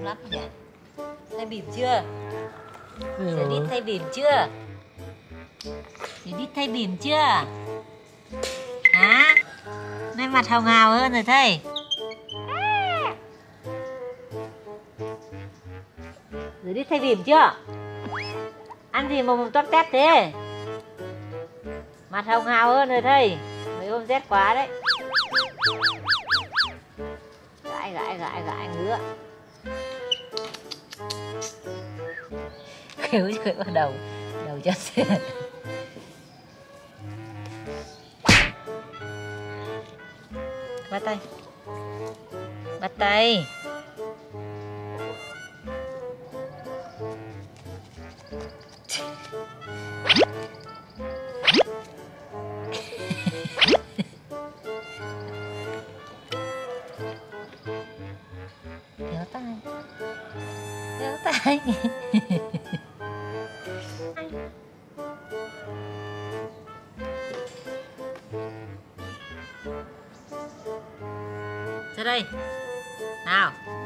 Lắm nhỉ? Thay bìm chưa? Giờ đi thay bìm chưa? Giờ đi thay bìm chưa? Hả? Nay mặt hồng hào hơn rồi thầy. Giờ đi thay bìm chưa? Ăn gì mà mồm toát tét thế? Mặt hồng hào hơn rồi thầy. Mấy hôm rét quá đấy. Gãi ngứa. Khỉu vào đầu cho xem. Bắt tay Đéo tay ra đây nào.